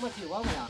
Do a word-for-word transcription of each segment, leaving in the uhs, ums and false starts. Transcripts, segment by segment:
cũng mà chịu quá mày à.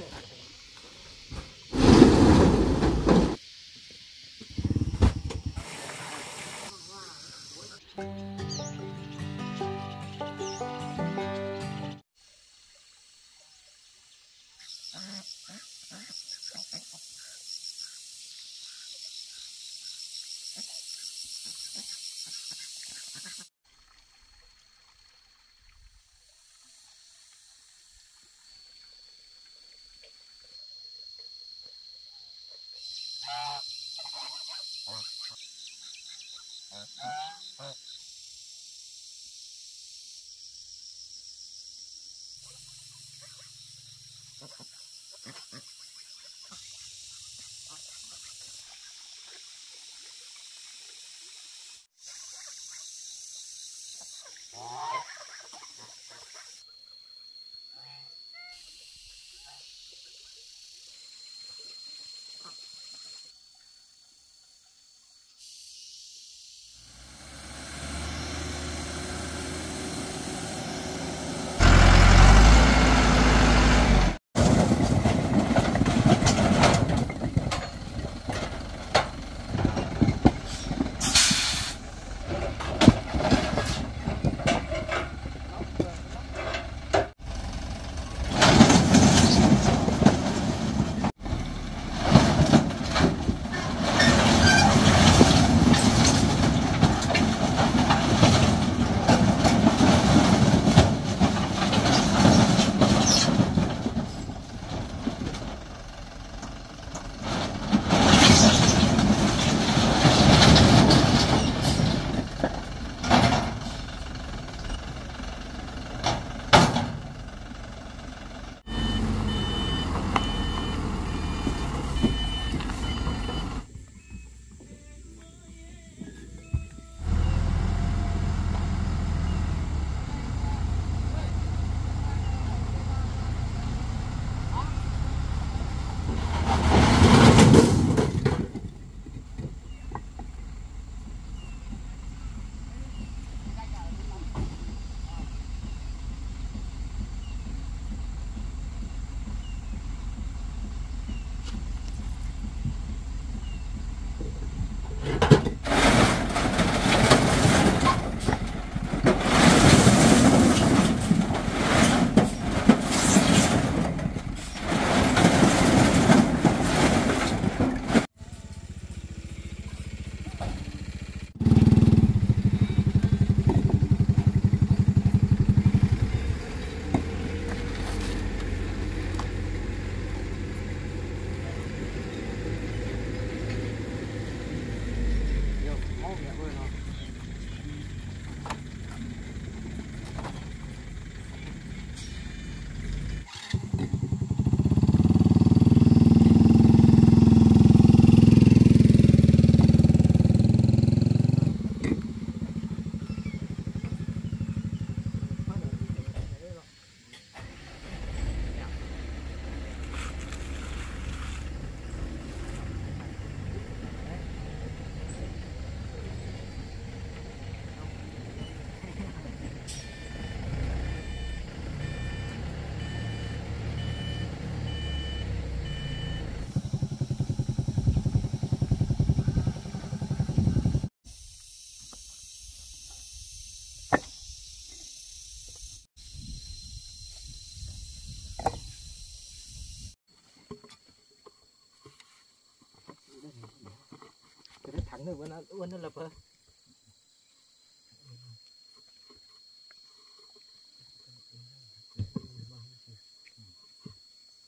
Nó vẫn ăn uống nó lập hơn.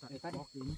Tại phát bóc đến.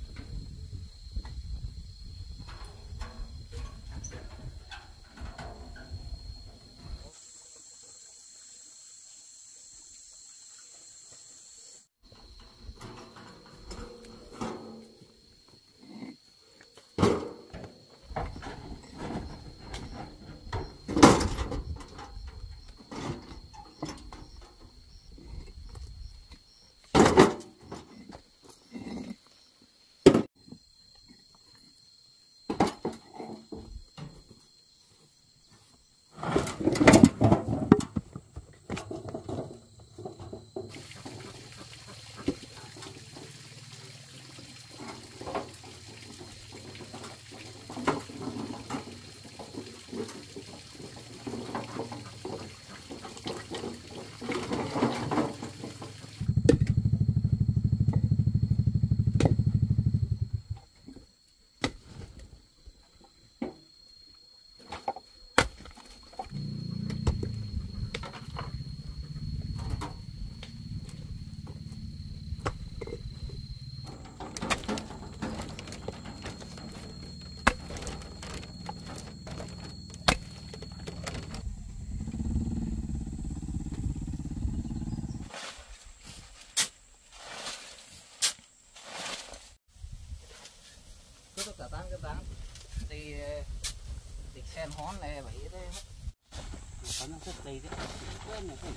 đèn hón này phải thế. Có nó rất đầy đấy. Quên này không.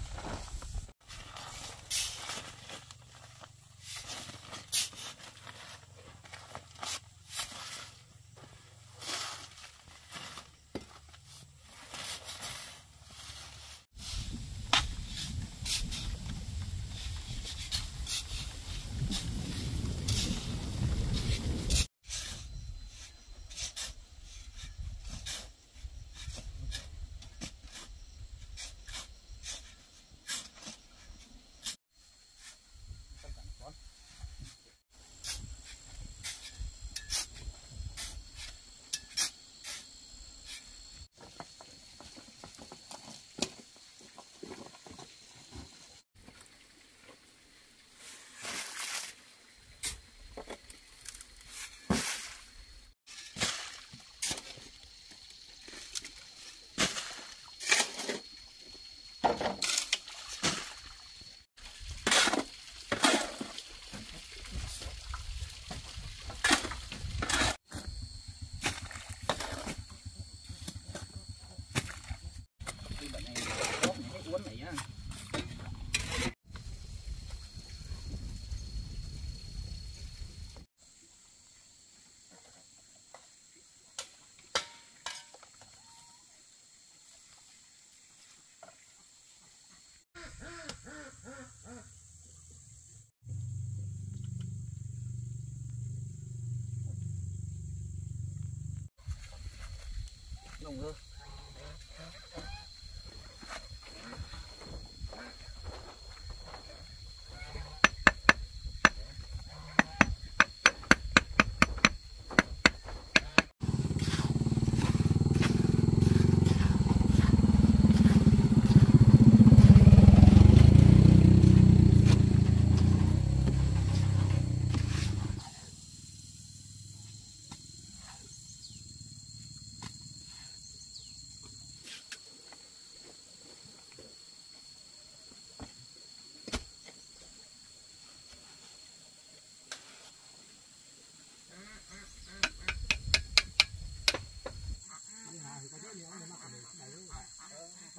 Nông hơn.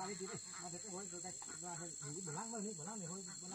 Hãy subscribe cho kênh Ghiền Mì Gõ để không bỏ lỡ những video hấp dẫn.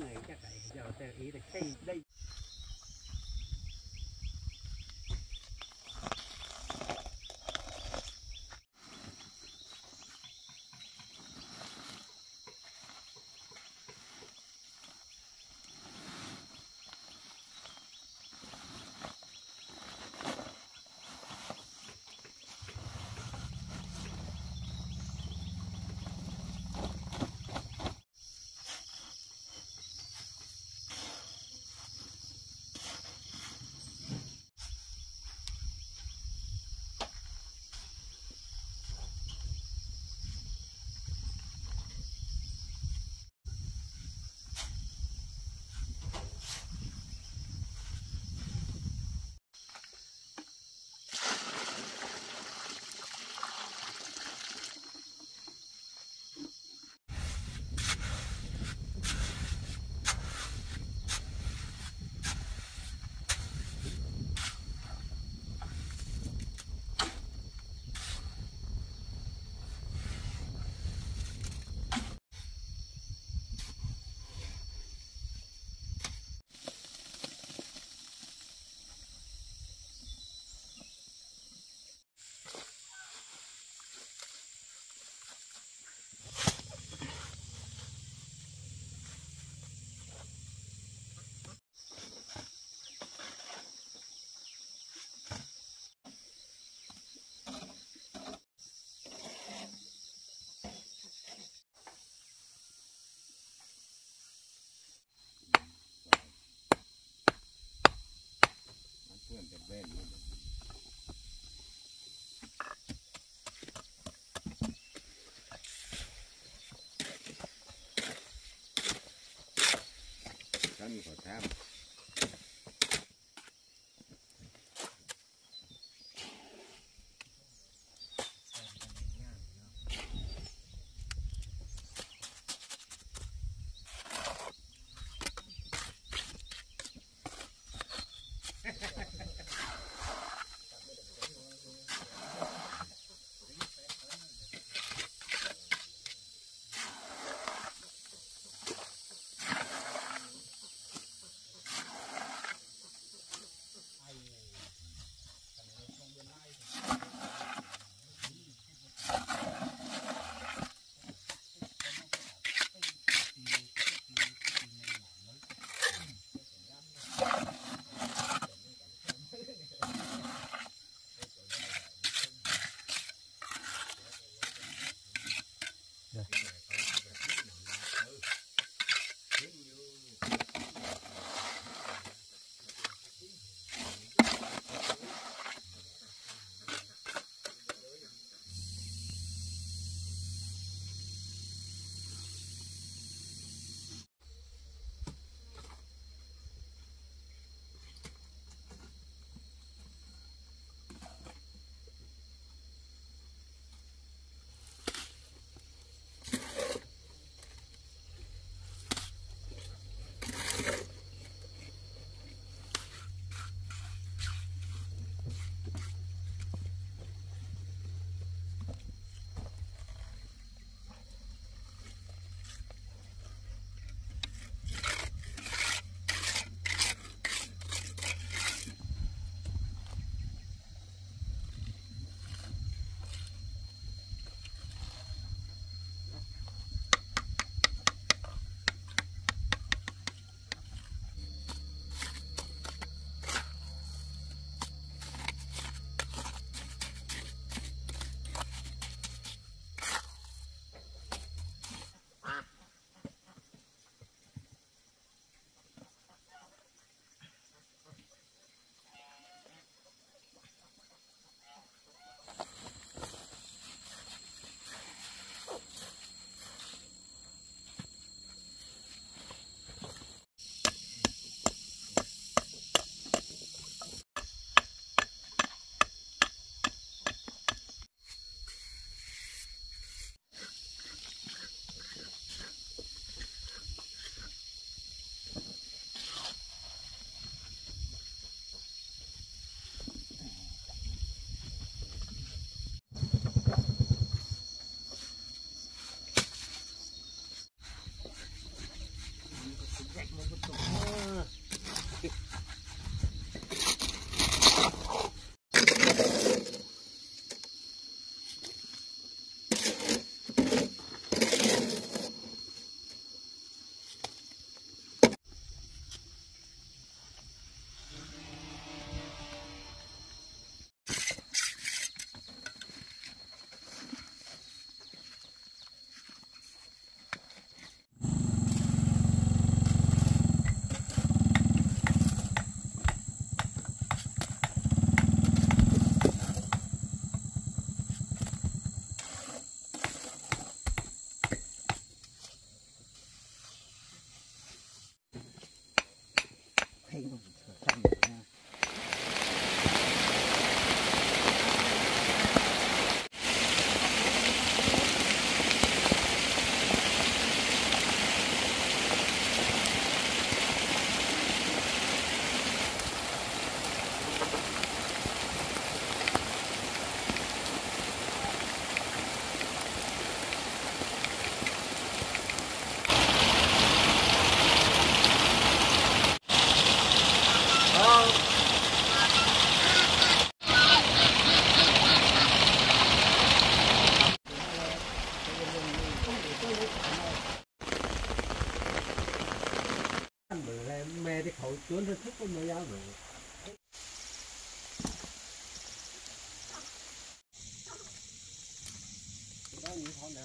Này chắc phải giờ theo ý là xây đây. for time. Tuấn rất thích con mèo rồi. Đó như con nữa,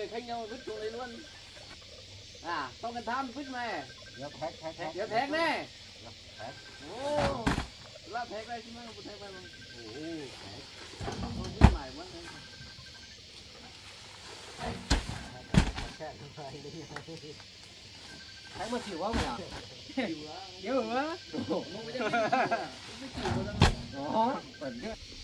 người khênh nhau vứt xuống đấy luôn. À, xong cần tham vứt này. Dẹp thét, thét, thét. Dẹp thét này. Dẹp thét. Ô, là thét này chứ không có thét này. Ô, thét. Không vứt mày mất thét. Thét mà chịu không nhỉ? Chịu á. Chịu á. Chịu á. Chịu á. Chịu á. Chịu á.